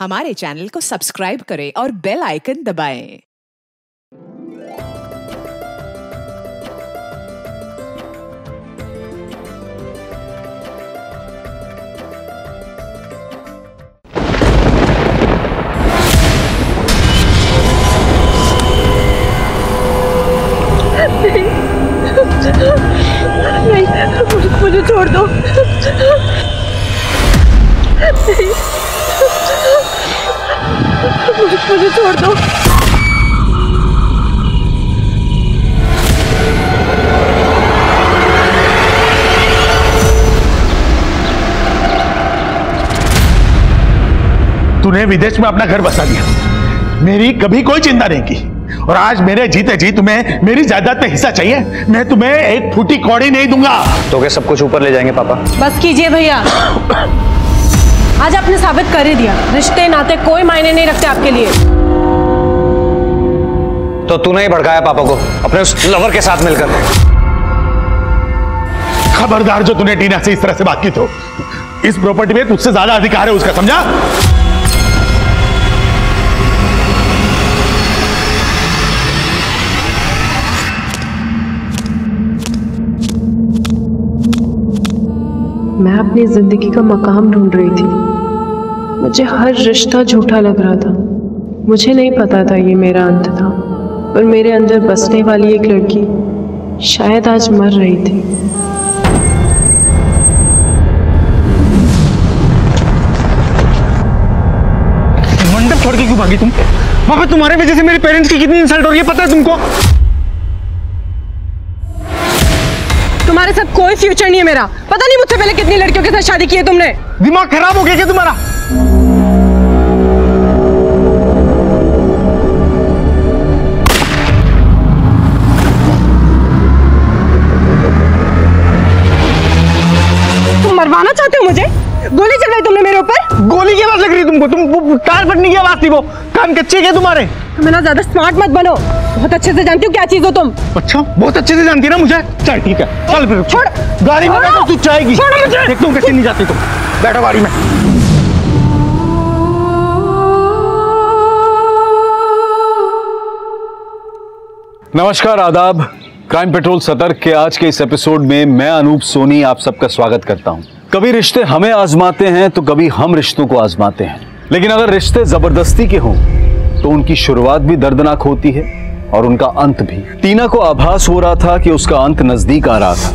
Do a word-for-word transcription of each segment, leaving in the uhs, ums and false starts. हमारे चैनल को सब्सक्राइब करें और बेल आइकन दबाएं। नहीं, मुझे छोड़ दो। नहीं, मुझे मुझे छोड़ दो। तूने विदेश में अपना घर बसा लिया, मेरी कभी कोई चिंता नहीं की, और आज मेरे जीते जी तुम्हें मेरी जायदाद में हिस्सा चाहिए। मैं तुम्हें एक फूटी कौड़ी नहीं दूंगा। तो क्या सब कुछ ऊपर ले जाएंगे पापा? बस कीजिए भैया, आज आपने साबित कर ही दिया रिश्ते नाते कोई मायने नहीं रखते आपके लिए। तो तूने ही भड़काया पापा को अपने उस लवर के साथ मिलकर। खबरदार जो तूने टीना से इस तरह से बात की, तो इस प्रॉपर्टी में तुझसे ज्यादा अधिकार है उसका, समझा? मैं अपनी जिंदगी का मकाम ढूंढ रही थी, मुझे हर रिश्ता झूठा लग रहा था। मुझे नहीं पता था ये मेरा अंत था, और मेरे अंदर बसने वाली एक लड़की शायद आज मर रही थी। मंडप छोड़ के क्यों भागी तुम? पापा, तुम्हारे वजह से मेरे पेरेंट्स की कितनी इंसल्ट हो रही है, पता है तुमको? तुम्हारे साथ कोई फ्यूचर नहीं है मेरा। पता नहीं मुझसे पहले कितनी लड़कियों के साथ शादी की है तुमने। दिमाग खराब हो गया क्या तुम्हारा? तुम मरवाना चाहते हो मुझे? गोली चलवाई तुमने मेरे ऊपर। गोली की आवाज लग रही तुमको? तुम वो कार फटने की आवाज थी, वो कान कच्चे क्या तुम्हारे? तुम्हें ना ज्यादा स्मार्ट मत बनो, बहुत अच्छे से जानती हूँ क्या चीज हो तुम। अच्छा, बहुत अच्छे से जानती ना मुझे? चल ठीक है, चल फिर। छोड़, गाड़ी में बैठो, तू जाएगी। देखता हूँ कैसे नहीं जाती तुम। बैठो गाड़ी में। नमस्कार, आदाब। क्राइम पेट्रोल सतर्क के आज के इस एपिसोड में मैं अनूप सोनी आप सबका स्वागत करता हूँ। कभी रिश्ते हमें आजमाते हैं तो कभी हम रिश्तों को आजमाते हैं, लेकिन अगर रिश्ते जबरदस्ती के हों तो उनकी शुरुआत भी दर्दनाक होती है और उनका अंत भी। टीना को आभास हो रहा था कि उसका अंत नजदीक आ रहा था।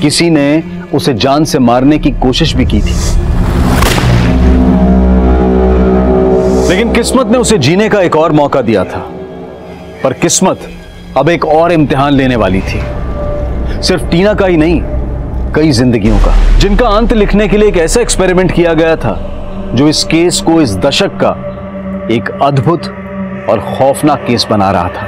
किसी ने उसे जान से मारने की कोशिश भी की थी, लेकिन किस्मत ने उसे जीने का एक और मौका दिया था। पर किस्मत अब एक और इम्तिहान लेने वाली थी, सिर्फ टीना का ही नहीं, कई जिंदगियों का, जिनका अंत लिखने के लिए एक ऐसा एक्सपेरिमेंट किया गया था जो इस केस को इस दशक का एक अद्भुत और खौफनाक केस बना रहा था।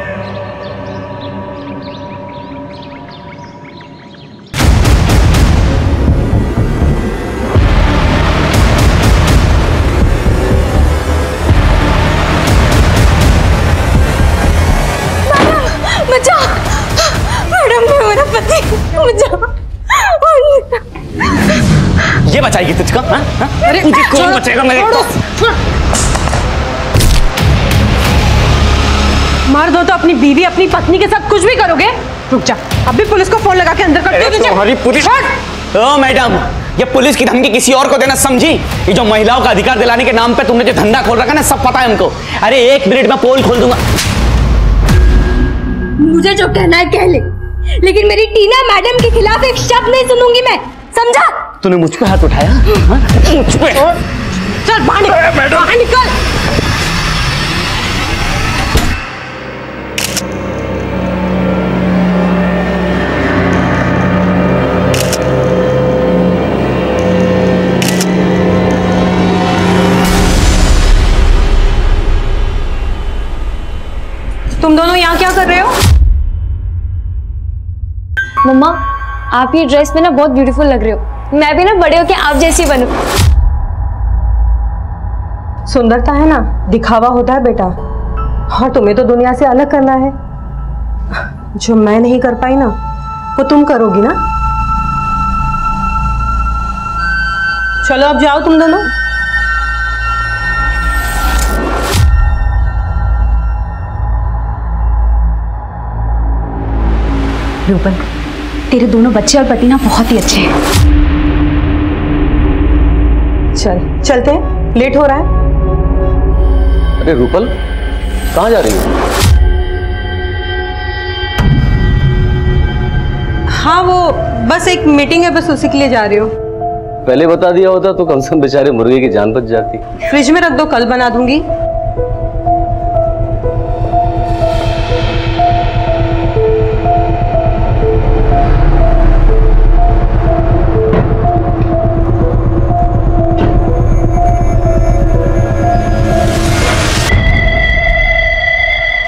मैडम, मेरा पति ये बचाएगी तुझको? हा? हा? अरे तुझे कौन बचाएगा मेरे को? मार दो तो अपनी बीवी अपनी पत्नी के साथ कुछ भी करोगे? रुक जा, अब भी पुलिस को फोन लगा के अंदर करते हो। तुम्हारी पुलिस? ओ मैडम, ये पुलिस की धमकी किसी और को देना, समझी? ये जो महिलाओं का अधिकार दिलाने के नाम पे तुमने जो धंधा खोल रखा ना, सब पता है हमको। अरे एक मिनट में पोल खोल दूंगा। मुझे जो कहना है कह ले, लेकिन मेरी टीना मैडम के खिलाफ एक शब्द नहीं सुनूंगी मैं, समझा? तूने मुझ पे हाथ उठाया? मुझ पे? चल बाहर निकल। तुम दोनों यहाँ क्या कर रहे हो? मम्मा, आप ये ड्रेस में ना बहुत ब्यूटीफुल लग रहे हो, मैं भी ना बड़े होके आप जैसी बनूं। सुंदरता है ना, दिखावा होता है बेटा, और तुम्हें तो दुनिया से अलग करना है। जो मैं नहीं कर पाई ना, वो तुम करोगी ना। चलो अब जाओ तुम दोनों। रूपन, तेरे दोनों बच्चे और पति ना बहुत ही अच्छे हैं। चल चलते हैं, लेट हो रहा है। अरे रूपल, कहाँ जा रही हो? हाँ वो बस एक मीटिंग है, बस उसी के लिए जा रही हूँ। पहले बता दिया होता तो कम से कम बेचारे मुर्गे की जान बच जाती। फ्रिज में रख दो, कल बना दूंगी।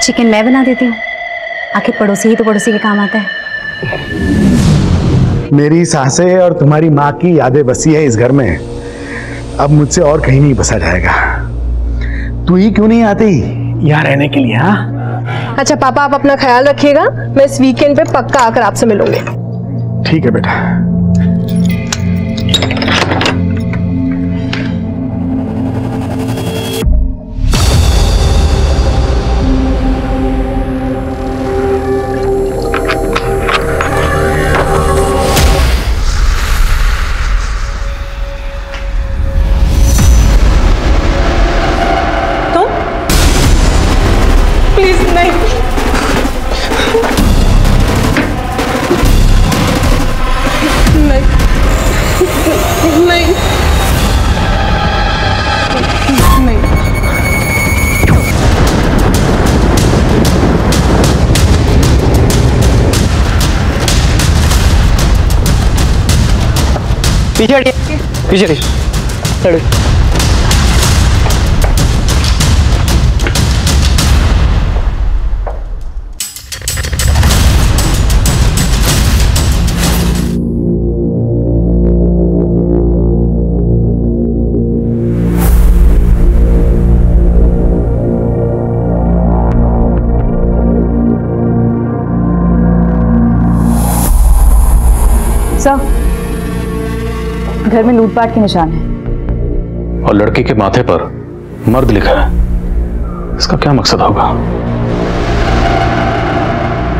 चिकन मैं बना देती हूँ, आखिर पड़ोसी ही तो पड़ोसी के काम आता है। मेरी सासें और तुम्हारी माँ की यादें बसी है इस घर में। अब मुझसे और कहीं नहीं बसा जाएगा। तू ही क्यों नहीं आती यहाँ रहने के लिए? हाँ अच्छा पापा, आप अपना ख्याल रखिएगा, मैं इस वीकेंड पे पक्का आकर आपसे मिलूंगी। ठीक है बेटा। पीछे हटिए, पीछे हटिए। सर, घर में लूटपाट के निशान है और लड़के के माथे पर मर्द लिखा है। इसका क्या मकसद होगा?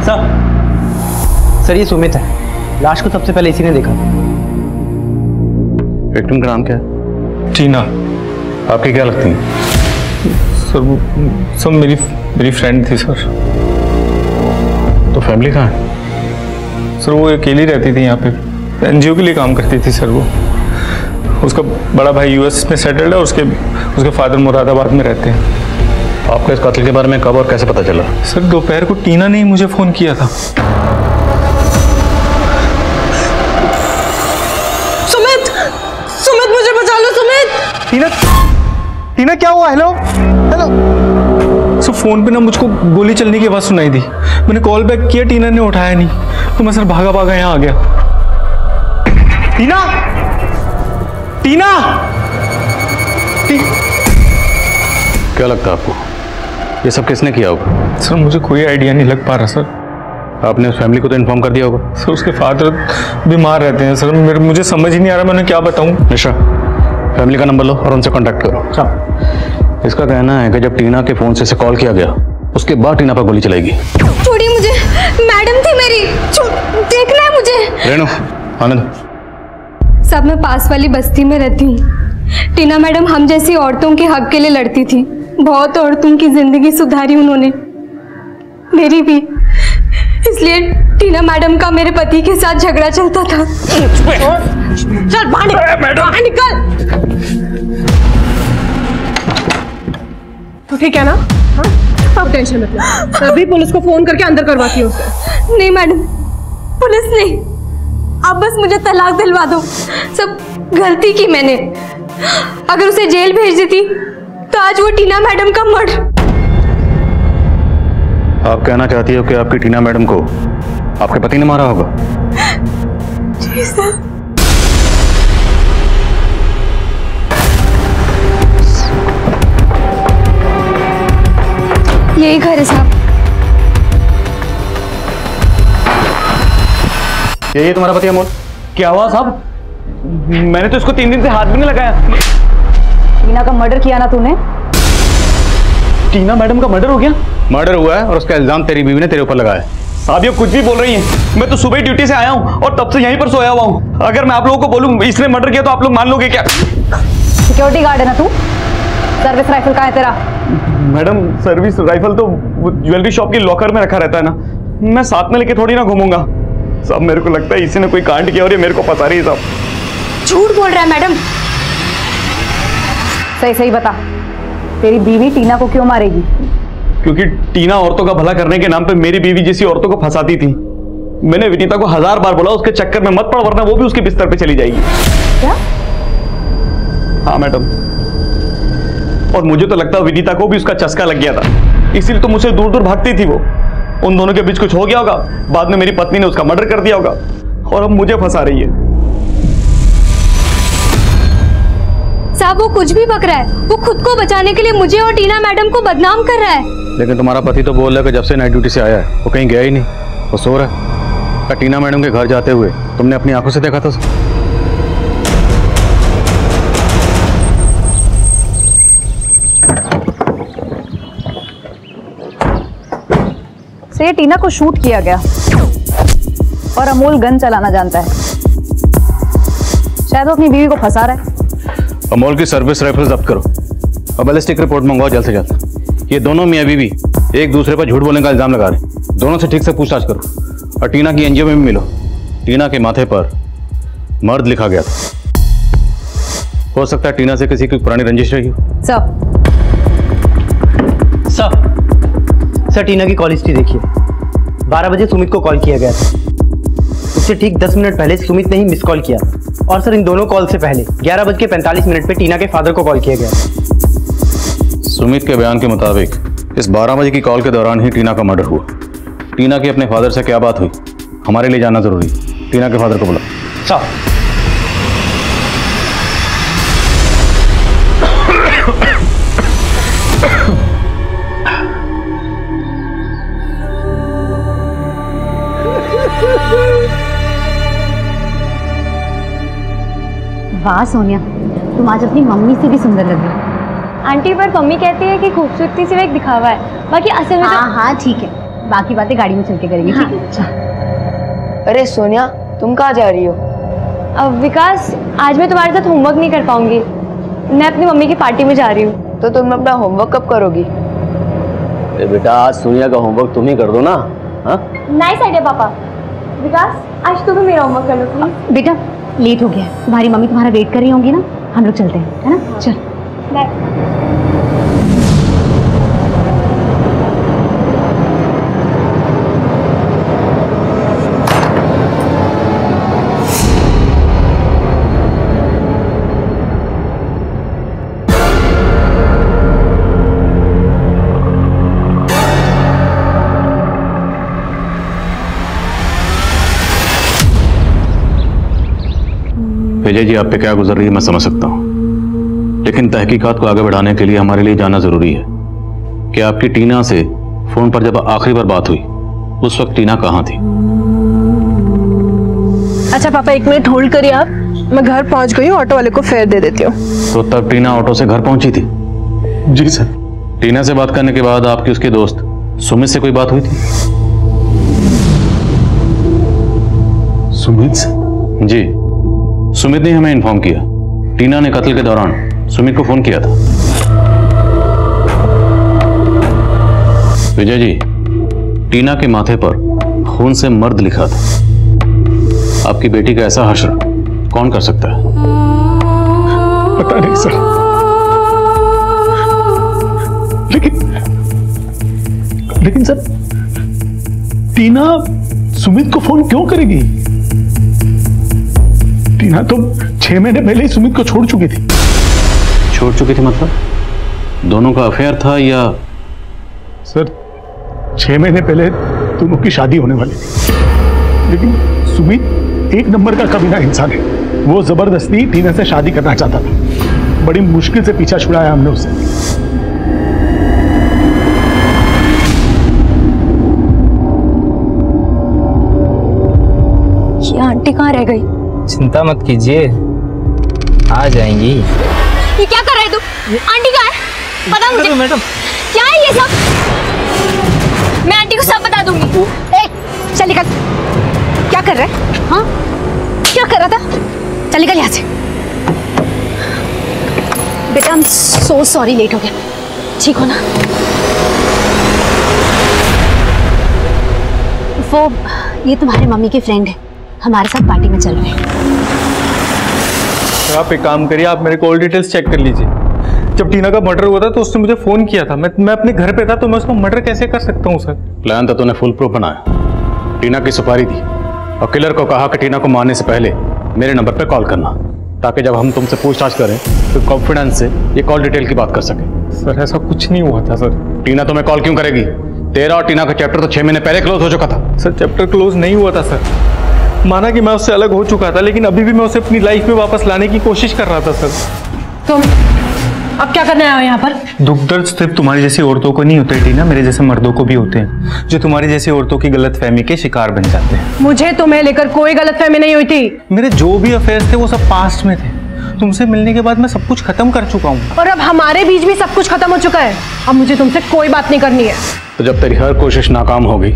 सर, सर ये सुमित है। लाश को सबसे पहले इसी ने देखा। विक्टिम का नाम क्या है? टीना। आपके क्या लगती है? सर वो सब मेरी मेरी फ्रेंड थी सर। तो फैमिली कहाँ है? सर वो अकेली रहती थी यहाँ पे, एनजीओ के लिए काम करती थी सर। वो उसका बड़ा भाई यूएस में सेटल्ड है, उसके उसके फादर मुरादाबाद में रहते हैं। आपको इस कत्ल के बारे में कब और कैसे पता चला? सर दोपहर को टीना ने ही मुझे फ़ोन किया था। सुमित, सुमित मुझे बचा लो सुमित। टीना, टीना क्या हुआ? Hello hello. सर फ़ोन पे ना मुझको गोली चलने की आवाज़ सुनाई दी। मैंने कॉल बैक किया, टीना ने उठाया नहीं तो मैं सर भागा भागा यहाँ आ गया। टीना, टीना, टी... क्या लगता है आपको ये सब किसने किया होगा? सर मुझे कोई आइडिया नहीं लग पा रहा सर। आपने उस फैमिली को तो इन्फॉर्म कर दिया होगा? सर उसके फादर बीमार रहते हैं सर, मेरे मुझे समझ ही नहीं आ रहा मैं उन्हें क्या बताऊं। निशा, फैमिली का नंबर लो और उनसे कांटेक्ट करो। हाँ। इसका कहना है कि जब टीना के फोन से, से कॉल किया गया उसके बाद टीना पर गोली चलाएगी। छोड़िए मुझे, मैडम थी मेरी, देखना है मुझे। रेणु, आनंद, सब मैं पास वाली बस्ती में रहती हूँ। टीना मैडम हम जैसी औरतों के हक के लिए लड़ती थी। बहुत औरतों की जिंदगी सुधारी उन्होंने, मेरी भी। इसलिए टीना मैडम का मेरे पति के साथ झगड़ा चलता था। चल बाहर निकल, बाहर निकल। तो ठीक है ना? हाँ, आप टेंशन मत लो। अभी पुलिस को फोन करके अंदर करवाती हूँ। नहीं मैडम, पुलिस नहीं, आप बस मुझे तलाक दिलवा दो। सब गलती की मैंने। अगर उसे जेल भेज देती तो आज वो टीना मैडम का मर्डर। आप कहना चाहती हो कि आपकी टीना मैडम को आपके पति ने मारा होगा? जी सर। यही घर है साहब। ये ये तुम्हारा पति अमोल? क्या हुआ साहब? मैंने तो इसको तीन दिन से हाथ भी नहीं लगाया। टीना का मर्डर किया ना तूने? टीना मैडम का मर्डर हो गया? मर्डर हुआ है और उसका इल्जाम तेरी बीवी ने तेरे ऊपर लगाया है। आप ये कुछ भी बोल रही हैं। मैं तो सुबह ही ड्यूटी से आया हूँ और तब से यहीं पर सोया हुआ हूँ। अगर मैं आप लोगों को बोलूँ इसने मर्डर किया तो आप लोग मान लोगे क्या? सिक्योरिटी गार्ड है ना तू? सर्विस राइफल कहाँ है तेरा? मैडम सर्विस राइफल तो ज्वेलरी शॉप के लॉकर में रखा रहता है ना, मैं साथ में लेके थोड़ी ना घूमूंगा। सब मेरे को लगता है इसी ने कोई कांड किया और ये मेरे को फंसा रही है। सब झूठ बोल रहा है मैडम। सही सही बता, तेरी बीवी टीना को क्यों मारेगी? क्योंकि टीना औरतों का भला करने के नाम पे मेरी बीवी जैसी औरतों को फंसाती थी। मैंने विनीता को हजार बार बोला उसके चक्कर में मत पड़ वरना वो भी उसके बिस्तर पे चली जाएगी। क्या? हाँ मैडम, और मुझे तो लगता है विनीता को भी उसका चस्का लग गया था, इसीलिए तो मुझे दूर दूर भागती थी वो। उन दोनों के बीच कुछ हो गया होगा, बाद में मेरी पत्नी ने उसका मर्डर कर दिया होगा और अब मुझे फंसा रही है। साहब वो कुछ भी बक रहा है, वो खुद को बचाने के लिए मुझे और टीना मैडम को बदनाम कर रहा है। लेकिन तुम्हारा पति तो बोल रहा है कि जब से नाइट ड्यूटी से आया है वो कहीं गया ही नहीं, वो सो रहा है। टीना मैडम के घर जाते हुए तुमने अपनी आंखों से देखा था? से टीना को शूट किया गया और अमोल गन चलाना जानता है, शायद वो अपनी बीवी को फंसा रहा है। अमोल की सर्विस राइफल जब्त करो और बैलिस्टिक रिपोर्ट मंगवाओ जल्द से जल्द। ये दोनों मियाँ बीवी एक दूसरे पर झूठ बोलने का इल्जाम लगा रहे, दोनों से ठीक से पूछताछ करो और टीना की एनजीओ में भी मिलो। टीना के माथे पर मर्द लिखा गया था, हो सकता है टीना से किसी की पुरानी रंजिश रही हो। सर सर सर टीना की कॉल हिस्ट्री देखिए। बारह बजे सुमित को कॉल किया गया था, उससे ठीक दस मिनट पहले सुमित ने ही मिस कॉल किया। और सर इन दोनों कॉल से पहले ग्यारह बज के पैंतालीस मिनट पे टीना के फादर को कॉल किया गया। सुमित के बयान के मुताबिक इस बारह बजे की कॉल के दौरान ही टीना का मर्डर हुआ। टीना की अपने फादर से क्या बात हुई हमारे लिए जानना जरूरी। टीना के फादर को बुला। सर वाह सोनिया, तुम आज अपनी मम्मी से भी सुंदर लग रही। आंटी पर मम्मी कहती है कि खूबसूरती सिर्फ एक दिखावा है, बाकी असल में। हाँ हाँ ठीक है, बाकी बातें गाड़ी में चल के करेंगे। हाँ, ठीक है अच्छा। अरे सोनिया तुम कहाँ जा रही हो? अब विकास आज मैं तुम्हारे साथ होमवर्क नहीं कर पाऊंगी, मैं अपनी मम्मी की पार्टी में जा रही हूँ। तो तुम अपना होमवर्क कब करोगी? अरे बेटा आज सोनिया का होमवर्क तुम ही कर दो ना। नाइस आइडिया पापा। विकास आज तुम मेरा होमवर्क कर लो प्लीज। बेटा लेट हो गया, तुम्हारी मम्मी तुम्हारा वेट कर रही होंगी ना, हम लोग चलते हैं है ना। हाँ। चल बाय। विजय जी आप पे क्या गुजर रही है मैं समझ सकता हूँ, लेकिन तहकीकात को आगे बढ़ाने के लिए हमारे लिए जानना जरूरी है कि आपकी टीना से फोन पर जब आखिरी बार बात हुई उस वक्त टीना कहाँ थी? अच्छा पापा एक मिनट होल्ड करिए आप, मैं घर पहुंच गई हूँ, ऑटो वाले को फेयर दे देती हूँ। तो तब टीना ऑटो से घर पहुंची थी? जी सर। टीना से बात करने के बाद आपकी उसके दोस्त सुमित से कोई बात हुई थी? सुमित? जी सुमित ने हमें इन्फॉर्म किया टीना ने कत्ल के दौरान सुमित को फोन किया था। विजय जी टीना के माथे पर खून से मर्द लिखा था, आपकी बेटी का ऐसा हश्र कौन कर सकता है? पता नहीं सर, लेकिन लेकिन सर टीना सुमित को फोन क्यों करेगी? टीना तो छह महीने पहले ही सुमित को छोड़ चुकी थी। छोड़ चुकी थी मतलब दोनों का अफेयर था या? सर छह महीने पहले दोनों की शादी होने वाली थी, लेकिन सुमित एक नंबर का कमीना इंसान है, वो जबरदस्ती टीना से शादी करना चाहता था। बड़ी मुश्किल से पीछा छुड़ाया हमने उसे। ये आंटी कहाँ रह गई? चिंता मत कीजिए आ जाएंगी। ये क्या कर रहे तू? आंटी कहाँ है? पता मुझे मैडम क्या है ये सब, मैं आंटी को सब बता दूंगी। चल निकल। क्या कर रहा है? हाँ क्या कर रहा था? चल निकल यहाँ से। बेटा I am so sorry, late हो गया। ठीक हो ना? वो ये तुम्हारे मम्मी के फ्रेंड है, हमारे साथ पार्टी में चल रहे हैं। तो आप एक काम करिए, आप मेरे कॉल डिटेल्स चेक कर लीजिए। जब टीना का मर्डर हुआ था तो उसने मुझे फोन किया था, मैं मैं अपने घर पे था, तो मैं उसको मर्डर कैसे कर सकता हूँ सर? प्लान था तूने फुल प्रूफ बनाया, टीना की सुपारी दी और किलर को कहा कि टीना को मारने से पहले मेरे नंबर पे कॉल करना, ताकि जब हम तुमसे पूछताछ करें तो कॉन्फिडेंस से ये कॉल डिटेल की बात कर सकें। सर ऐसा कुछ नहीं हुआ था सर। टीना तुम्हें कॉल क्यों करेगी? तेरा और टीना का चैप्टर तो छः महीने पहले क्लोज हो चुका था सर। चैप्टर क्लोज नहीं हुआ था सर, माना कि मैं उससे अलग हो चुका था, लेकिन अभी भी मैं उसे अपनी लाइफ में वापस लाने की कोशिश कर रहा था सर। तुम अब क्या करने आए हो यहाँ पर? दुख दर्द सिर्फ तुम्हारी जैसी औरतों को नहीं होते टीना, मेरे जैसे मर्दों को भी होते हैं, जो तुम्हारी जैसी औरतों की गलतफहमी के शिकार बन जाते हैं। मुझे तुम्हें लेकर कोई गलतफहमी नहीं हुई थी। मेरे जो भी अफेयर्स थे वो सब पास्ट में थे, तुमसे मिलने के बाद मैं सब कुछ खत्म कर चुका हूँ। और अब हमारे बीच भी सब कुछ खत्म हो चुका है, अब मुझे तुमसे कोई बात नहीं करनी है। तो जब तेरी हर कोशिश नाकाम हो गई,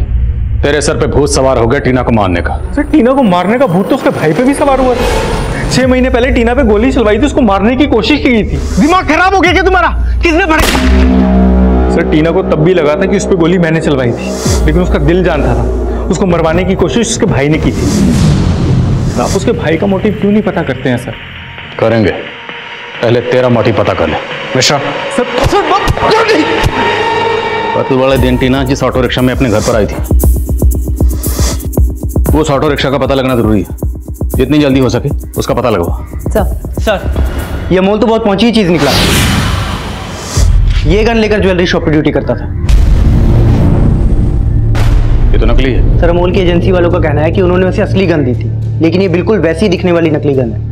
तेरे सर पे भूत सवार हो गया टीना को मारने का। सर टीना को मारने का भूत तो उसके भाई पे भी सवार हुआ था। छह महीने पहले टीना पे गोली चलवाई थी, उसको मारने की कोशिश की गई थी। दिमाग खराब हो गया क्या तुम्हारा? किसने भड़का? सर टीना को तब भी लगा था कि उस पर गोली मैंने चलवाई थी, लेकिन उसका दिल जानता था उसको मरवाने की कोशिश उसके भाई ने की थी। आप उसके भाई का मोटिव क्यों नहीं पता करते हैं सर? करेंगे, पहले तेरा मोटिव पता कर ले मिश्रा। कत्ल वाले दिन टीना जिस ऑटो रिक्शा में अपने घर पर आई थी, उस ऑटो रिक्शा का पता लगना जरूरी है, जितनी जल्दी हो सके उसका पता लगाओ। सर सर ये मोल तो बहुत पहुंची चीज निकला, ये गन लेकर ज्वेलरी शॉप पे ड्यूटी करता था। ये तो नकली है सर। अमोल की एजेंसी वालों का कहना है कि उन्होंने उसे असली गन दी थी, लेकिन ये बिल्कुल वैसी दिखने वाली नकली गन है।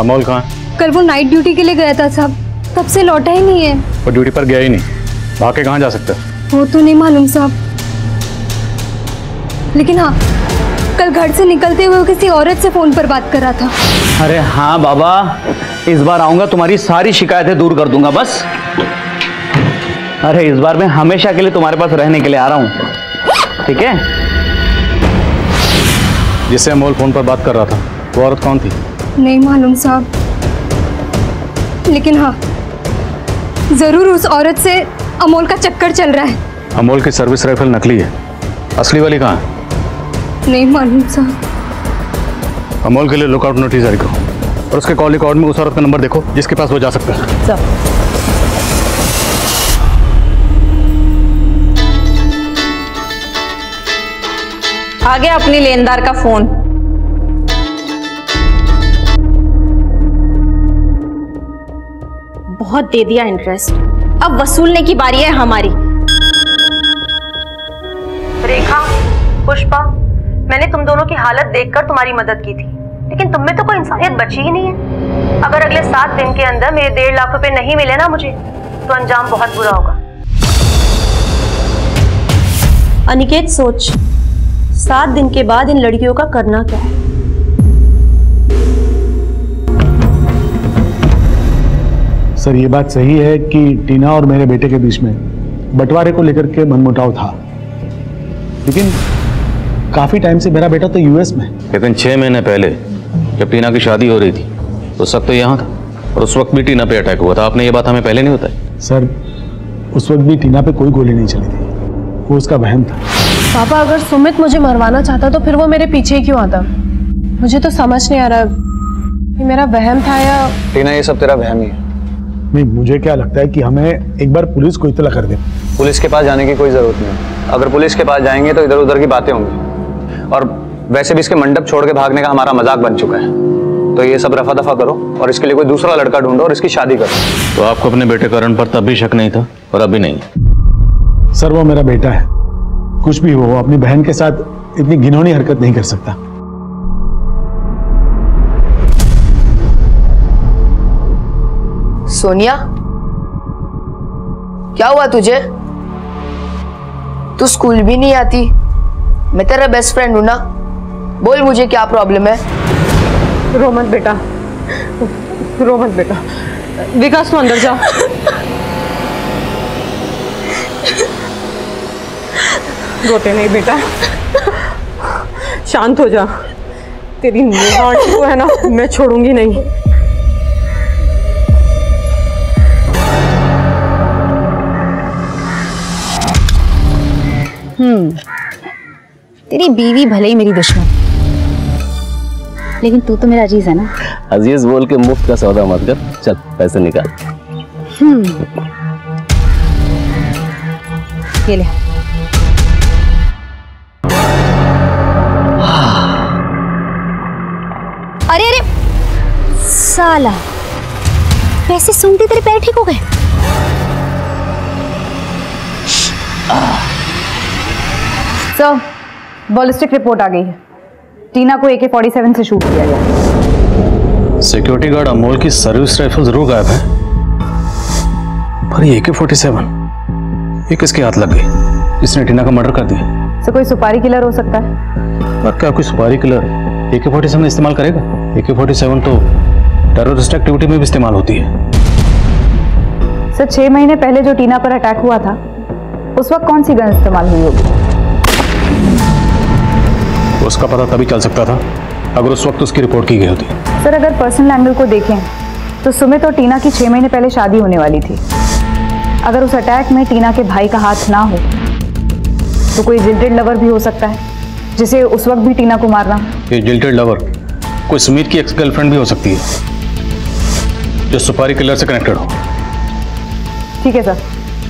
अमोल कहाँ है? कल वो नाइट ड्यूटी के लिए गया था साहब, तब से लौटा ही नहीं है। वो ड्यूटी पर गया ही नहीं, भाग के कहाँ जा सकता है? वो तो नहीं मालूम साहब, लेकिन हाँ कल घर से निकलते हुए वो किसी औरत से फोन पर बात कर रहा था। अरे हाँ बाबा, इस बार आऊँगा तुम्हारी सारी शिकायतें दूर कर दूंगा बस। अरे इस बार मैं हमेशा के लिए तुम्हारे पास रहने के लिए आ रहा हूँ, ठीक है? जिससे अमोल फोन पर बात कर रहा था वो औरत कौन थी? नहीं मालूम साहब, लेकिन हाँ जरूर उस औरत से अमोल का चक्कर चल रहा है। अमोल की सर्विस राइफल नकली है, असली वाली कहाँ है? नहीं मालूम साहब। अमोल के लिए लुकआउट नोटिस जारी करो और उसके कॉल रिकॉर्ड में उस औरत का नंबर देखो जिसके पास वो जा सकता है। सर आ गया अपनी लेनदार का फोन। बहुत दे दिया इंटरेस्ट, अब वसूलने की बारी है हमारी। रेखा, पुष्पा, मैंने तुम दोनों की हालत देखकर तुम्हारी मदद की थी, लेकिन तुम में तो कोई इंसानियत बची ही नहीं है। अगर अगले सात दिन के अंदर मेरे डेढ़ लाख रुपए नहीं मिले ना मुझे, तो अंजाम बहुत बुरा होगा। अनिकेत सोच, सात दिन के बाद इन लड़कियों का करना क्या है? सर ये बात सही है कि टीना और मेरे बेटे के बीच में बंटवारे को लेकर के मनमुटाव था, लेकिन काफ़ी टाइम से मेरा बेटा तो यूएस में। लेकिन छः महीने पहले जब टीना की शादी हो रही थी उस वक्त तो यहाँ था, और उस वक्त भी टीना पे अटैक हुआ था। आपने ये बात हमें पहले नहीं बताई। सर उस वक्त भी टीना पे कोई गोली नहीं चली थी, वो उसका वहम था। पापा अगर सुमित मुझे मरवाना चाहता तो फिर वो मेरे पीछे क्यों आता? मुझे तो समझ नहीं आ रहा कि मेरा वहम था या टीना। ये सब तेरा वहम ही है। नहीं मुझे क्या लगता है कि हमें एक बार पुलिस को इत्तला कर दे। पुलिस के पास जाने की कोई ज़रूरत नहीं, अगर पुलिस के पास जाएंगे तो इधर उधर की बातें होंगी, और वैसे भी इसके मंडप छोड़ के भागने का हमारा मजाक बन चुका है। तो ये सब रफा दफा करो और इसके लिए कोई दूसरा लड़का ढूंढो और इसकी शादी करो। तो आपको अपने बेटे करण पर तब भी शक नहीं था और अभी नहीं? सर वो मेरा बेटा है, कुछ भी हो अपनी बहन के साथ इतनी घिनौनी हरकत नहीं कर सकता। सोनिया क्या हुआ तुझे? तू स्कूल भी नहीं आती, मैं तेरा बेस्ट फ्रेंड हूं ना, बोल मुझे क्या प्रॉब्लम है? रो मत बेटा, रो मत बेटा, विकास तू अंदर जा। रोते नहीं बेटा, शांत हो जा। तेरी निगाह को है ना मैं छोड़ूंगी नहीं। हम्म, तेरी बीवी भले ही मेरी दुश्मन, लेकिन तू तो मेरा अजीज है ना। अजीज बोल के मुफ्त का सौदा मत कर, चल पैसे निकाल। ये ले। अरे अरे साला, पैसे सूंघते तेरे पैर ठीक हो गए। सो बॉलिस्टिक रिपोर्ट आ गई है, टीना को ए के सैंतालीस से शूट किया गया। सिक्योरिटी गार्ड अमोल की सर्विस राइफल जरूर गायब है, पर ये ए के सैंतालीस ये किसके हाथ लग गई? इसने टीना का मर्डर कर दिया। तो कोई सुपारी किलर हो सकता है। पर क्या कोई सुपारी किलर ए के सैंतालीस इस्तेमाल करेगा? ए के सैंतालीस तो टेररिस्ट एक्टिविटी में भी इस्तेमाल होती है। सर, छह महीने पहले जो टीना पर अटैक हुआ था, उस वक्त कौन सी गन इस्तेमाल हुई होगी? उसका पता तभी चल सकता था अगर उस वक्त उसकी रिपोर्ट की गई होती। सर, अगर पर्सनल एंगल को देखें तो सुमित और टीना की छह महीने पहले शादी होने वाली थी। अगर उस अटैक में टीना के भाई का हाथ ना हो तो कोई गिल्टेड लवर भी हो सकता है, जिसे उस वक्त भी टीना को मारना। ये गिल्टेड लवर कोई सुमित की एक्स गर्लफ्रेंड भी हो सकती है, जो सुपारी किलर से कनेक्टेड हो। ठीक है सर,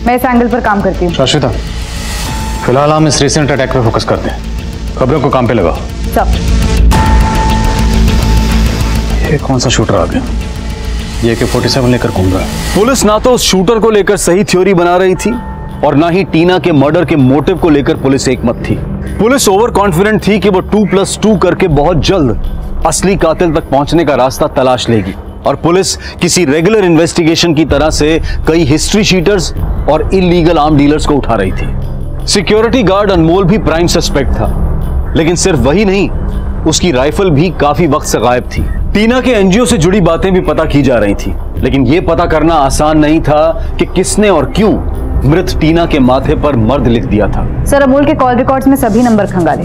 मैं इस एंगल पर काम करती हूँ। शाश्विता, फिलहाल हम इस रिसेंट अटैक पर फोकस करते हैं, खबरों को काम पे लगाओ। ये कौन सा शूटर आ गया? ये ए के सैंतालीस लेकर घूम रहा है। पुलिस ना तो उस शूटर को लेकर सही थ्योरी बना रही थी और ना ही टीना के मर्डर के मोटिव को लेकर पुलिस एकमत थी। पुलिस ओवर कॉन्फिडेंट थी कि वो टू प्लस टू करके बहुत जल्द असली कातिल तक पहुंचने का रास्ता तलाश लेगी, और पुलिस किसी रेगुलर इन्वेस्टिगेशन की तरह से कई हिस्ट्री शीटर्स और इलीगल आर्म डीलर्स को उठा रही थी। सिक्योरिटी गार्ड अनमोल भी प्राइम सस्पेक्ट था, लेकिन सिर्फ वही नहीं, उसकी राइफल भी काफी वक्त से गायब थी। टीना के एनजीओ से जुड़ी बातें भी पता की जा रही थी, लेकिन यह पता करना आसान नहीं था कि किसने और क्यों मृत टीना के माथे पर मर्द लिख दिया था। सर, अमोल के कॉल रिकॉर्ड्स में सभी नंबर खंगाले,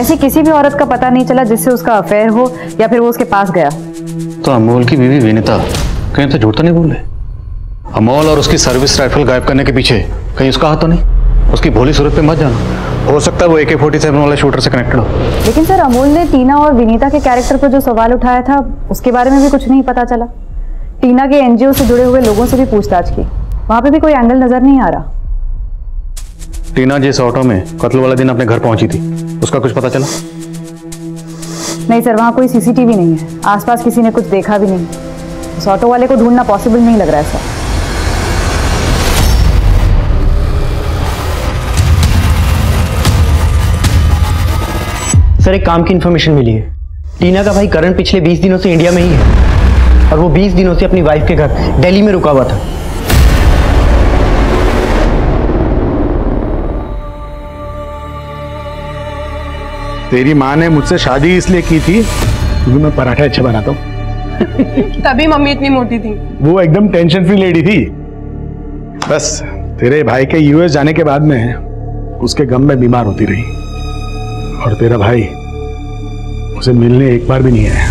ऐसी किसी भी औरत का पता नहीं चला जिससे उसका अफेयर हो या फिर वो उसके पास गया। तो अमोल की बीवी विनीता कहीं तो झूठ नहीं बोल रही? अमोल और उसकी सर्विस राइफल गायब करने के पीछे कहीं उसका हाथ तो नहीं? उसकी भोली सूरत पे मत जाना, हो सकता है वो ए के सैंतालीस वाले शूटर से कनेक्टेड हो। लेकिन सर, अमोल ने टीना और विनीता के कैरेक्टर पर जो सवाल उठाया था, उसके बारे में भी कुछ नहीं पता चला। टीना के एनजीओ से जुड़े हुए लोगों से भी पूछताछ की, वहां पे भी कोई एंगल नजर नहीं आ रहा। टीना जिस ऑटो में कत्ल वाला दिन अपने घर पहुंची थी, उसका कुछ पता चला? नहीं सर, वहाँ कोई सीसीटीवी नहीं है, आसपास किसी ने कुछ देखा भी नहीं। उस ऑटो वाले को ढूंढना पॉसिबल नहीं लग रहा है सर। सर, एक काम की इन्फॉर्मेशन मिली है। टीना का भाई करण पिछले बीस दिनों से इंडिया में ही है, और वो बीस दिनों से अपनी वाइफ के घर दिल्ली में रुका हुआ था। तेरी माँ ने मुझसे शादी इसलिए की थी क्योंकि मैं पराठे अच्छे बनाता हूँ। तभी मम्मी इतनी मोटी थी। वो एकदम टेंशन फ्री लेडी थी। बस तेरे भाई के यू एस जाने के बाद में उसके गम में बीमार होती रही, और तेरा भाई उसे मिलने एक बार भी नहीं आया।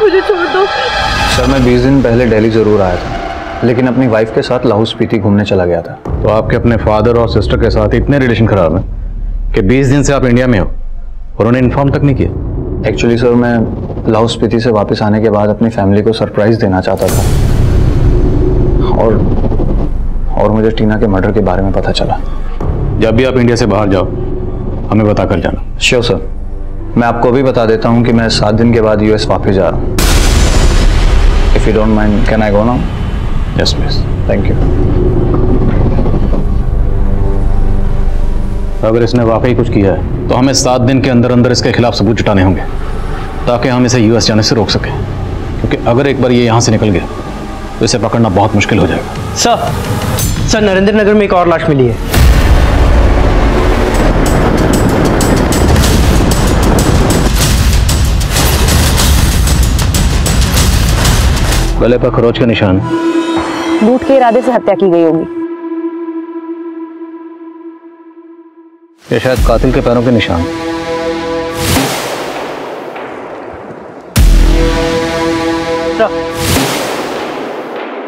मुझे छोड़ दो। सर, मैं बीस दिन पहले दिल्ली जरूर आया था, लेकिन अपनी वाइफ के साथ लाहौल स्पीति घूमने चला गया था। तो आपके अपने फादर और सिस्टर के साथ इतने रिलेशन खराब हैं कि बीस दिन से आप इंडिया में हो और उन्हें इन्फॉर्म तक नहीं किया? एक्चुअली सर, मैं लाहौल स्पीति से वापस आने के बाद अपनी फैमिली को सरप्राइज देना चाहता था, और और मुझे टीना के मर्डर के बारे में पता चला। जब भी आप इंडिया से बाहर जाओ हमें बता कर जाना। श्योर सर, मैं आपको भी बता देता हूँ कि मैं सात दिन के बाद यू एस वापस जा रहा हूँ। If you don't mind, can I go now? Yes, miss. Thank you. अगर इसने वाकई कुछ किया है तो हमें सात दिन के अंदर अंदर इसके खिलाफ सबूत जुटाने होंगे ताकि हम इसे यूएस जाने से रोक सकें, क्योंकि अगर एक बार ये यहाँ से निकल गया तो इसे पकड़ना बहुत मुश्किल हो जाएगा। सर सर नरेंद्र नगर में एक और लाश मिली है। गले पर खरोच का निशान, लूट के इरादे से हत्या की गई होगी। ये शायद कातिल के पैरों के निशान।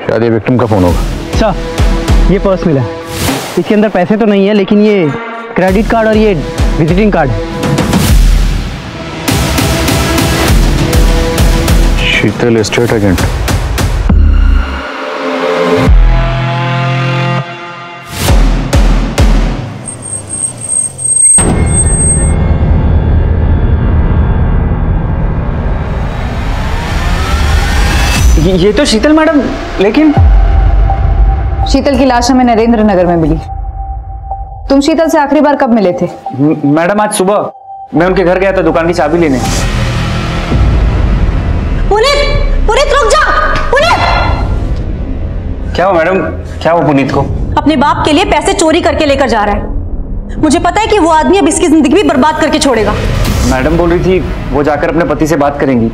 शायद ये विक्टिम का फोन होगा। सर ये पर्स मिला, इसके अंदर पैसे तो नहीं है लेकिन ये क्रेडिट कार्ड और ये विजिटिंग कार्ड है। Sheetal state agent. ये तो शीतल मैडम, लेकिन शीतल की लाश हमें नरेंद्र नगर में मिली। तुम शीतल से आखिरी बार कब मिले थे? मैडम आज सुबह मैं उनके घर गया था दुकान की चाबी लेने। पुनीत, पुनीत रुक जा, पुनीत। क्या हो मैडम, क्या हो पुनीत को? अपने बाप के लिए पैसे चोरी करके लेकर जा रहा है। मुझे पता है कि वो आदमी अब इसकी जिंदगी भी बर्बाद करके छोड़ेगा। मैडम बोल रही थी वो जाकर अपने पति से बात करेंगी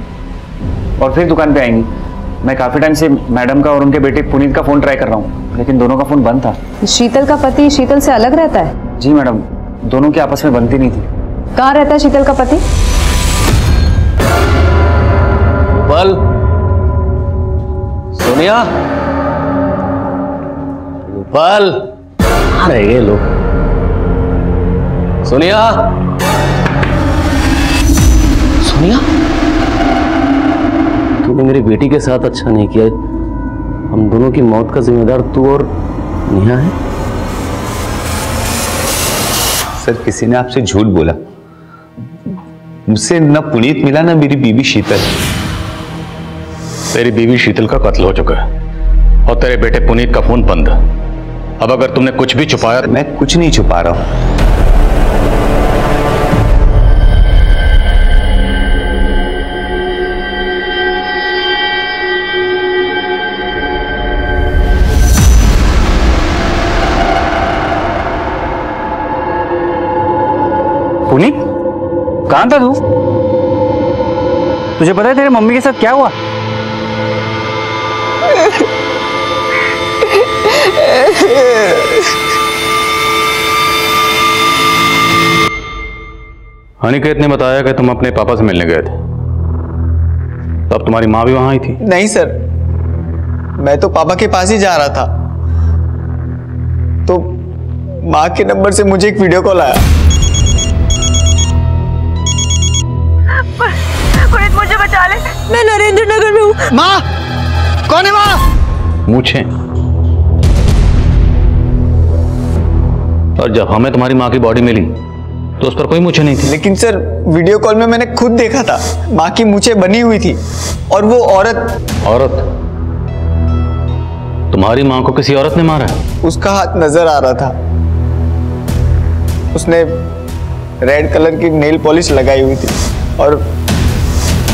और फिर दुकान पे आएंगी। मैं काफी टाइम से मैडम का और उनके बेटे पुनीत का फोन ट्राई कर रहा हूँ लेकिन दोनों का फोन बंद था। शीतल का पति शीतल से अलग रहता है? जी मैडम, दोनों की आपस में बनती नहीं थी। कहाँ रहता है शीतल का पति? पल, सोनिया, पल, अरे ये लोग। सोनिया, सोनिया तूने मेरी बेटी के साथ अच्छा नहीं किया। हम दोनों की मौत का जिम्मेदार तू और नेहा है। सर किसी ने आपसे झूठ बोला। मुझसे ना पुनीत मिला ना मेरी बीवी शीतल। तेरी बीवी शीतल का कत्ल हो चुका है और तेरे बेटे पुनीत का फोन बंद। अब अगर तुमने कुछ भी छुपाया। मैं कुछ नहीं छुपा रहा हूं। पुनीत कहाँ था तू? तुझे पता है तेरे मम्मी के साथ क्या हुआ? अनिकेत ने बताया कि तुम अपने पापा से मिलने गए थे, तब तुम्हारी माँ भी वहां आई थी? नहीं सर, मैं तो पापा के पास ही जा रहा था तो माँ के नंबर से मुझे एक वीडियो कॉल आया। पुनीत मुझे बचा ले, मैं नरेंद्र नगर में हूँ। माँ कौन है? माँ मुझे। और जब हमें तुम्हारी माँ की बॉडी मिली तो उस पर कोई मुझे नहीं थी। लेकिन सर वीडियो कॉल में मैंने खुद देखा था, माँ की मुझे बनी हुई थी और वो औरत। औरत? तुम्हारी माँ को किसी औरत ने मारा? उसका हाथ नजर आ रहा था, उसने रेड कलर की नेल पॉलिश लगाई हुई थी और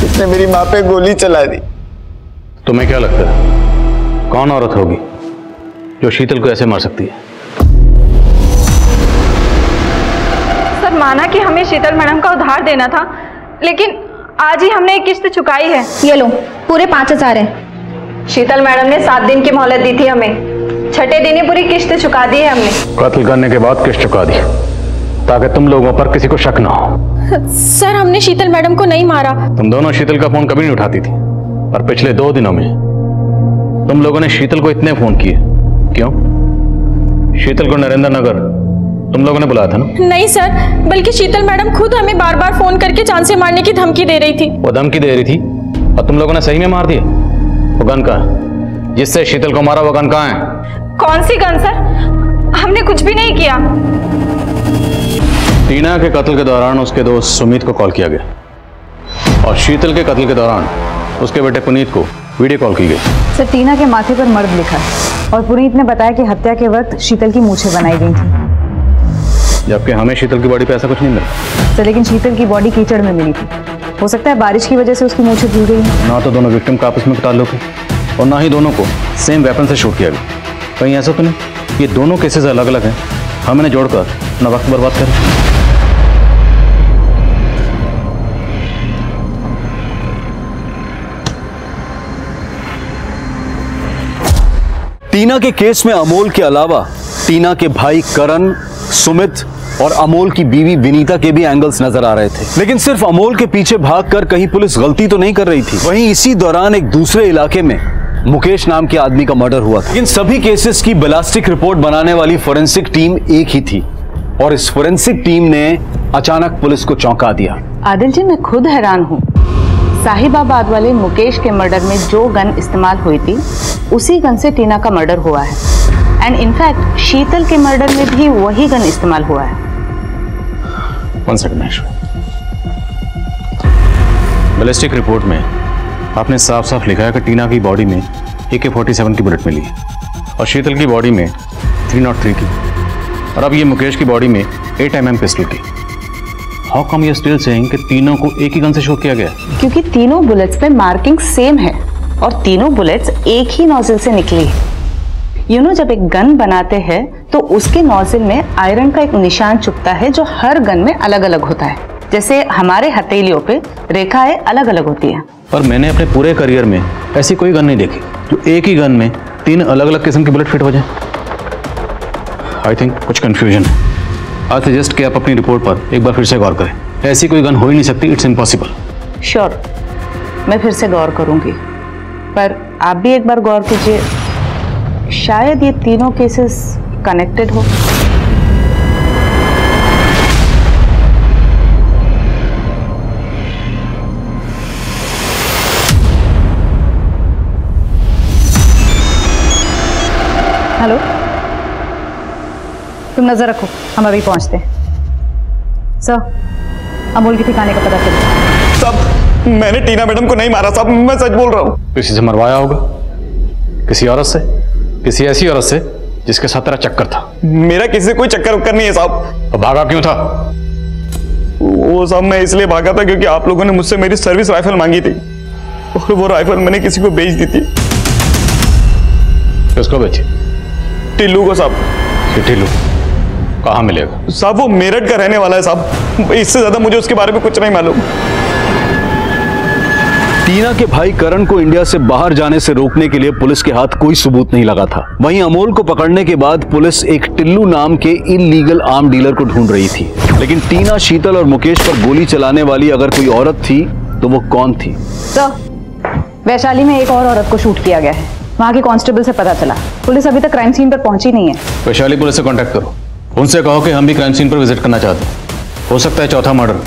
इसने मेरी माँ पे गोली चला दी। तुम्हें क्या लगता है कौन औरत होगी जो शीतल को ऐसे मार सकती है? सर माना कि हमें शीतल मैडम का उधार देना था लेकिन आज ही हमने एक किस्त चुकाई है। ये लो पूरे पाँच हजार है। शीतल मैडम ने सात दिन की मोहलत दी थी हमें, छठे दिन ही पूरी किस्त चुका दी है हमने। कत्ल करने के बाद किस्त चुका दी ताकि तुम लोगों पर किसी को शक ना हो। सर हमने शीतल मैडम को नहीं मारा। तुम दोनों शीतल का फोन कभी नहीं उठाती थी और पिछले दो दिनों में तुम लोगों ने शीतल को इतने फोन किए, क्यों? शीतल को नरेंद्र नगर तुम लोगों ने बुलाया था ना? नहीं सर, बल्कि शीतल मैडम खुद हमें बार बार फोन करके जान से मारने की धमकी दे रही थी। वो धमकी दे रही थी और तुम लोगों ने सही में मार दिया? वो गन कहाँ है जिससे शीतल को मारा? वो गन कहाँ है? कौन सी गन सर, हमने कुछ भी नहीं किया। टीना के कत्ल के दौरान उसके दोस्त सुमित को कॉल किया गया और शीतल के कत्ल के दौरान उसके बेटे पुनीत को वीडियो कॉल की गई। सर टीना के माथे पर मर्द लिखा और पुनीत ने बताया कि हत्या के वक्त शीतल की मूछें बनाई गई थी। जबकि हमें शीतल की बॉडी पे ऐसा कुछ नहीं मिला। सर लेकिन शीतल की बॉडी कीचड़ में मिली थी, हो सकता है बारिश की वजह से उसकी मूछे भूल गई है। ना तो दोनों विक्टिम का आपस में ताल्लुक है और ना ही दोनों को सेम वेपन से शूट किया गया। कहीं ऐसा तो नहीं ये दोनों केसेस अलग अलग हैं, हमने जोड़कर अपना वक्त बर्बाद कर। टीना के केस में अमोल के अलावा टीना के भाई करण, सुमित और अमोल की बीवी विनीता के भी एंगल्स नजर आ रहे थे, लेकिन सिर्फ अमोल के पीछे भागकर कहीं पुलिस गलती तो नहीं कर रही थी। वहीं इसी दौरान एक दूसरे इलाके में मुकेश नाम के आदमी का मर्डर हुआ था। इन सभी केसेस की बैलिस्टिक रिपोर्ट बनाने वाली फोरेंसिक टीम एक ही थी और इस फोरेंसिक टीम ने अचानक पुलिस को चौंका दिया। आदिल जी मैं खुद हैरान हूँ, साहिबाबाद वाले मुकेश के मर्डर में जो गन इस्तेमाल हुई थी उसी गन से टीना का मर्डर हुआ है एंड इनफैक्ट शीतल के मर्डर में भी वही गन इस्तेमाल हुआ है। बैलिस्टिक रिपोर्ट में आपने साफ साफ लिखा है कि टीना की बॉडी में ए के सैंतालीस की बुलेट मिली और शीतल की बॉडी में तीन सौ तीन की और अब ये मुकेश की बॉडी में आठ एम एम पिस्टल की। How come you still saying कि तीनों को एक ही गन से शूट किया गया? क्योंकि तीनों बुलेट्स पे मार्किंग सेम है और तीनों बुलेट्स एक ही नोजल से निकली है। यू नो जब एक गन बनाते हैं तो उसके नोजल में आयरन का एक निशान चुपता है जो हर गन में अलग अलग होता है, जैसे हमारे हथेलियों पे रेखाएं अलग अलग होती हैं। पर मैंने अपने पूरे करियर में ऐसी कोई गन नहीं देखी जो एक ही गन में तीन अलग अलग किस्म की बुलेट फिट हो जाए। आई थिंक कुछ कन्फ्यूजन है। आई सजेस्ट कि आप अपनी रिपोर्ट पर एक बार फिर से गौर करें, ऐसी कोई गन हो ही नहीं सकती, इट्स इम्पॉसिबल। श्योर मैं फिर से गौर करूँगी, पर आप भी एक बार गौर कीजिए, शायद ये तीनों केसेस कनेक्टेड हो। हेलो, तुम नजर रखो, हम अभी पहुंचते हैं। सर अमोल के ठिकाने का पता चला। सब मैंने टीना मैडम को नहीं मारा, सब मैं सच बोल रहा हूँ। किसी से मरवाया होगा, किसी औरत से, किसी ऐसी औरत से जिसके साथ तेरा चक्कर था। मेरा किसी से कोई चक्कर वक्कर नहीं है साहब। तो भागा क्यों था? वो साहब मैं इसलिए भागा था क्योंकि आप लोगों ने मुझसे मेरी सर्विस राइफल मांगी थी और वो राइफल मैंने किसी को बेच दी थी। किसको बेची? टिल्लू को साहब। टिल्लू कहाँ मिलेगा? साहब वो मेरठ का रहने वाला है साहब, इससे ज्यादा मुझे उसके बारे में कुछ नहीं मालूम। टीना के भाई करण को इंडिया से बाहर जाने से रोकने के लिए पुलिस के हाथ कोई सबूत नहीं लगा था। वहीं अमोल को पकड़ने के बाद पुलिस एक टिल्लू नाम के इल्लीगल आर्म डीलर को ढूंढ रही थी, लेकिन टीना, शीतल और मुकेश पर गोली चलाने वाली अगर कोई औरत थी तो वो कौन थी? तो वैशाली में एक और औरत को शूट किया गया है, वहाँ के कांस्टेबल से पता चला। पुलिस अभी तक क्राइम सीन पर पहुंची नहीं है। वैशाली पुलिस से कॉन्टेक्ट करो, उनसे कहो कि हम भी क्राइम सीन पर विजिट करना चाहते हैं, हो सकता है चौथा मर्डर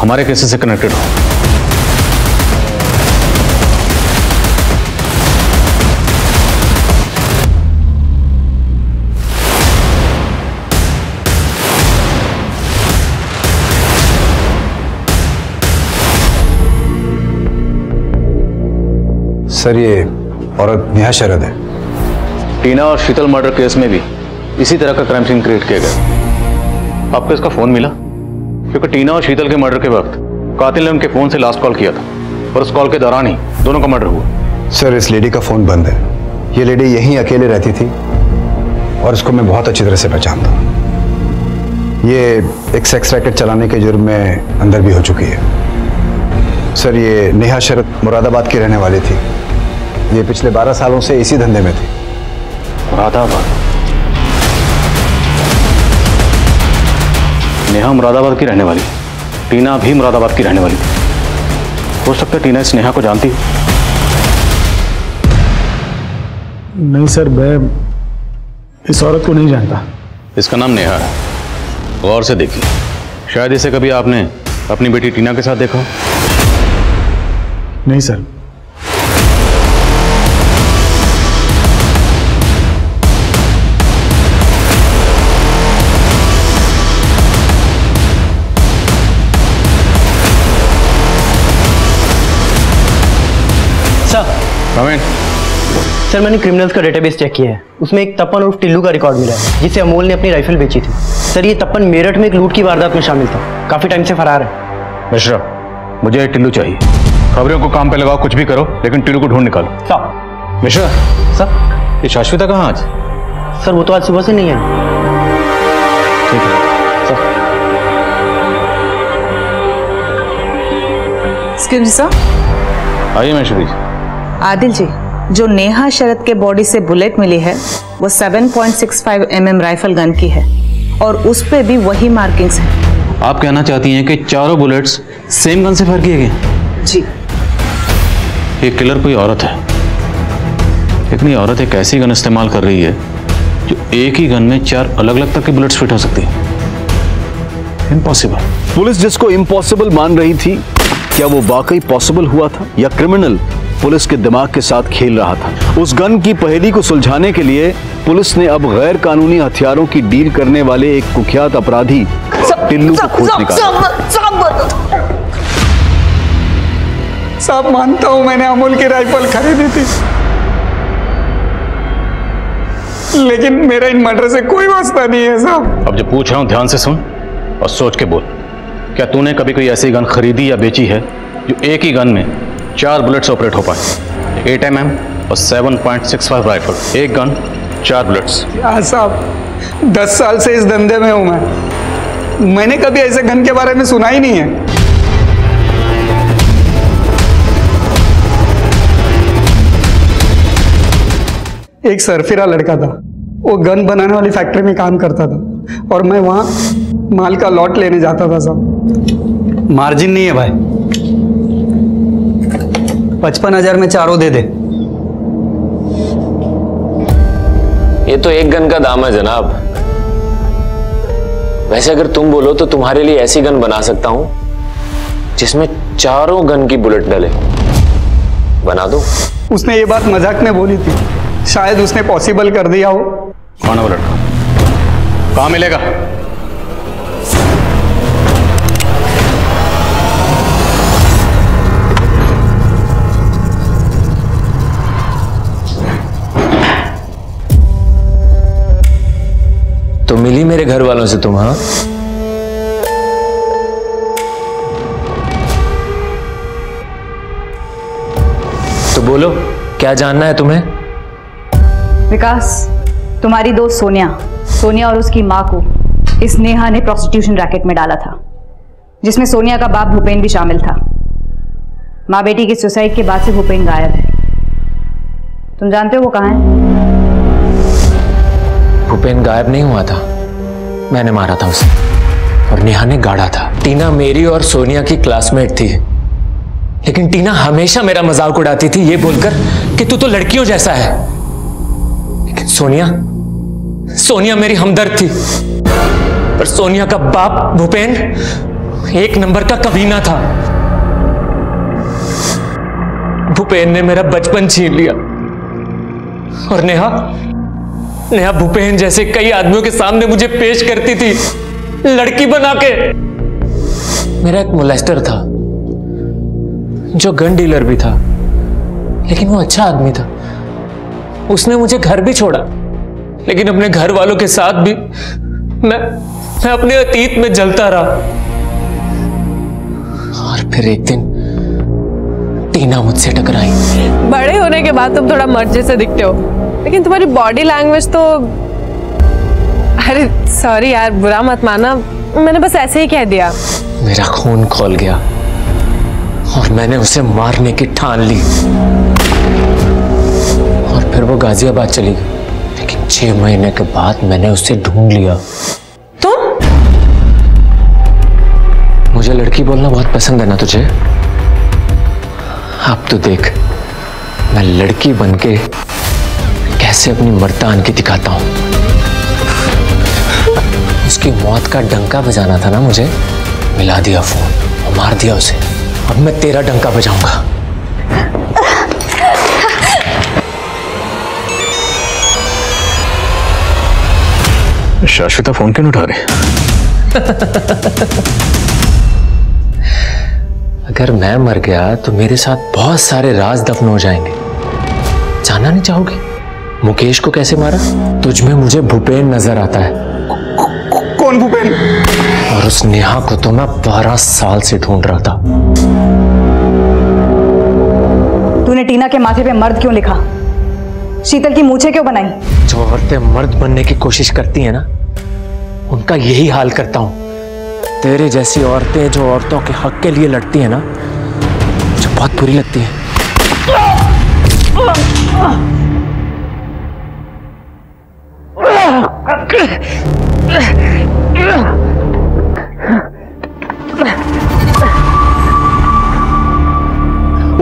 हमारे केसेस से कनेक्टेड हो। सर ये औरत नेहा शरद है। टीना और शीतल मर्डर केस में भी इसी तरह का क्राइम सीन क्रिएट किया गया। आपको इसका फोन मिला? क्योंकि टीना और शीतल के मर्डर के वक्त कातिल ने उनके फोन से लास्ट कॉल किया था और उस कॉल के दौरान ही दोनों का मर्डर हुआ। सर इस लेडी का फोन बंद है, ये लेडी यहीं अकेले रहती थी और इसको मैं बहुत अच्छी तरह से पहचानता हूँ। ये एक सेक्स रैकेट चलाने के जुर्म में अंदर भी हो चुकी है। सर ये नेहा शरद मुरादाबाद की रहने वाली थी, ये पिछले बारह सालों से इसी धंधे में थी। मुरादाबाद, नेहा मुरादाबाद की रहने वाली, टीना भी मुरादाबाद की रहने वाली थी। हो सकता है टीना इस नेहा को जानती हो। नहीं सर मैं इस औरत को नहीं जानता। इसका नाम नेहा है, गौर से देखिए, शायद इसे कभी आपने अपनी बेटी टीना के साथ देखा। नहीं सर। सर मैंने क्रिमिनल्स का डेटाबेस चेक किया है, उसमें एक तपन उर्फ टिल्लू का रिकॉर्ड मिला है जिसे अमोल ने अपनी राइफल बेची थी। सर ये तपन मेरठ में एक लूट की वारदात में शामिल था, काफी टाइम से फरार है। मिश्रा, मुझे एक टिल्लू चाहिए। खबरों को काम पे लगाओ, कुछ भी करो लेकिन टिल्लू को ढूंढ निकालो। सर मिश्रा, सर ये शाश्विता कहाँ आज? सर वो तो आज सुबह से नहीं है। ठीक है सर। आइए मिश्रा जी। आदिल जी, जो नेहा शरद के बॉडी से बुलेट मिली है वो सात point six five M M rifle gun की है और उस पे भी वही मार्किंग्स हैं। आप कहना चाहती हैं कि चारों बुलेट्स सेम गन से फायर किए गए? जी। ये किलर कोई औरत है, लेकिन ये औरत एक ऐसी गन इस्तेमाल कर रही है जो एक ही गन में चार अलग अलग तक के बुलेट्स फिट हो सकती है। इम्पॉसिबल। पुलिस जिसको इम्पॉसिबल मान रही थी, क्या वो वाकई पॉसिबल हुआ था या क्रिमिनल पुलिस के दिमाग के साथ खेल रहा था? उस गन की पहेली को सुलझाने के लिए पुलिस ने अब गैर कानूनी हथियारों की डील करने वाले एक कुख्यात अपराधी टिल्लू को खोज निकाला। सब मानता हूं, मैंने अमूल की राइफल खरीदी थी लेकिन मेरा इन मर्डर से कोई वास्ता नहीं है साहब। अब जो पूछ रहा हूं ध्यान से सुन और सोच के बोल, क्या तूने कभी कोई ऐसी गन खरीदी या बेची है जो एक ही गन में चार बुलेट्स ऑपरेट हो पाए? एट एम एम और सात पॉइंट सिक्स फाइव राइफल, एक गन चार बुलेट्स। साहब दस साल से इस धंधे में हूँ मैं, मैंने कभी ऐसे गन के बारे में सुना ही नहीं है। एक सरफिरा लड़का था, वो गन बनाने वाली फैक्ट्री में काम करता था और मैं वहाँ माल का लॉट लेने जाता था। साहब मार्जिन नहीं है भाई, पचपन हजार में चारों दे दे। ये तो एक गन का दाम है जनाब। वैसे अगर तुम बोलो तो तुम्हारे लिए ऐसी गन बना सकता हूं जिसमें चारों गन की बुलेट डले, बना दो। उसने ये बात मजाक में बोली थी, शायद उसने पॉसिबल कर दिया हो। कौन है लड़का, कहां मिलेगा? तो मिली मेरे घर वालों से तुम? हाँ, तो बोलो क्या जानना है तुम्हें? विकास, तुम्हारी दोस्त सोनिया सोनिया और उसकी माँ को इस नेहा ने प्रोस्टिट्यूशन रैकेट में डाला था जिसमें सोनिया का बाप भूपेन भी शामिल था। माँ बेटी की सुसाइड के बाद से भूपेन गायब है। तुम जानते हो वो कहाँ है? भूपेन गायब नहीं हुआ था, मैंने मारा था उसे और नेहा ने गाड़ा था। टीना मेरी और सोनिया की क्लासमेट थी, लेकिन टीना हमेशा मेरा मजाक उड़ाती थी ये बोलकर कि तू तो लड़कियों जैसा है, लेकिन सोनिया सोनिया मेरी हमदर्द थी। पर सोनिया का बाप भूपेन एक नंबर का कमीना था। भूपेन ने मेरा बचपन छीन लिया और नेहा नेहा भूपेन जैसे कई आदमियों के सामने मुझे पेश करती थी लड़की बना के। मेरा एक मोलेस्टर था जो गन डीलर भी था, लेकिन वो अच्छा आदमी था। उसने मुझे घर भी छोड़ा, लेकिन अपने घर वालों के साथ भी मैं मैं अपने अतीत में जलता रहा। और फिर एक दिन टीना मुझसे टकराई। बड़े होने के बाद तुम थोड़ा मर्जी से दिखते हो, लेकिन तुम्हारी बॉडी लैंग्वेज तो, अरे सॉरी यार बुरा मत माना, मैंने बस ऐसे ही कह दिया। मेरा खून खौल गया और मैंने उसे मारने की ठान ली और फिर वो गाजियाबाद चली गई, लेकिन छह महीने के बाद मैंने उसे ढूंढ लिया। तुम? मुझे लड़की बोलना बहुत पसंद है ना तुझे? अब तो देख मैं लड़की बन के कैसे अपनी मर्दान की दिखाता हूं। उसकी मौत का डंका बजाना था ना मुझे, मिला दिया फोन और मार दिया उसे। अब मैं तेरा डंका बजाऊंगा। शाश्विता फोन क्यों उठा रहे? अगर मैं मर गया तो मेरे साथ बहुत सारे राज दफन हो जाएंगे जानना नहीं चाहोगे? मुकेश को कैसे मारा? तुझमें मुझे भूपेन नजर आता है। कौन भूपेन? और उस नेहा को तो मैं बारह साल से ढूंढ रहा था। तूने टीना के माथे पे मर्द क्यों लिखा? शीतल की मूछें क्यों बनाई? जो औरतें मर्द बनने की कोशिश करती हैं ना, उनका यही हाल करता हूं। तेरे जैसी औरतें जो औरतों के हक के लिए लड़ती हैं ना, मुझे बहुत बुरी लगती है।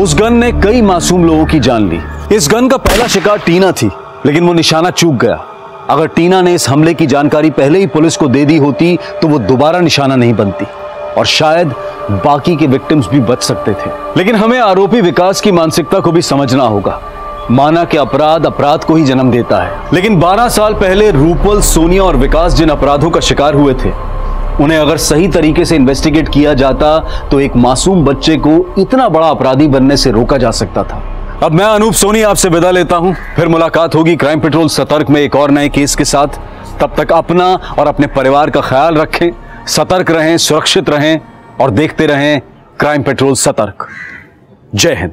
उस गन ने कई मासूम लोगों की जान ली। इस गन का पहला शिकार टीना थी, लेकिन वो निशाना चूक गया। अगर टीना ने इस हमले की जानकारी पहले ही पुलिस को दे दी होती तो वो दोबारा निशाना नहीं बनती और शायद बाकी के विक्टिम्स भी बच सकते थे। लेकिन हमें आरोपी विकास की मानसिकता को भी समझना होगा। माना कि अपराध अपराध को ही जन्म देता है, लेकिन बारह साल पहले रूपल, सोनिया और विकास जिन अपराधों का शिकार हुए थे, उन्हें अगर सही तरीके से इन्वेस्टिगेट किया जाता तो एक मासूम बच्चे को इतना बड़ा अपराधी बनने से रोका जा सकता था। अब मैं अनूप सोनी आपसे विदा लेता हूं। फिर मुलाकात होगी क्राइम पेट्रोल सतर्क में एक और नए केस के साथ। तब तक अपना और अपने परिवार का ख्याल रखें, सतर्क रहें, सुरक्षित रहें और देखते रहें क्राइम पेट्रोल सतर्क। जय हिंद।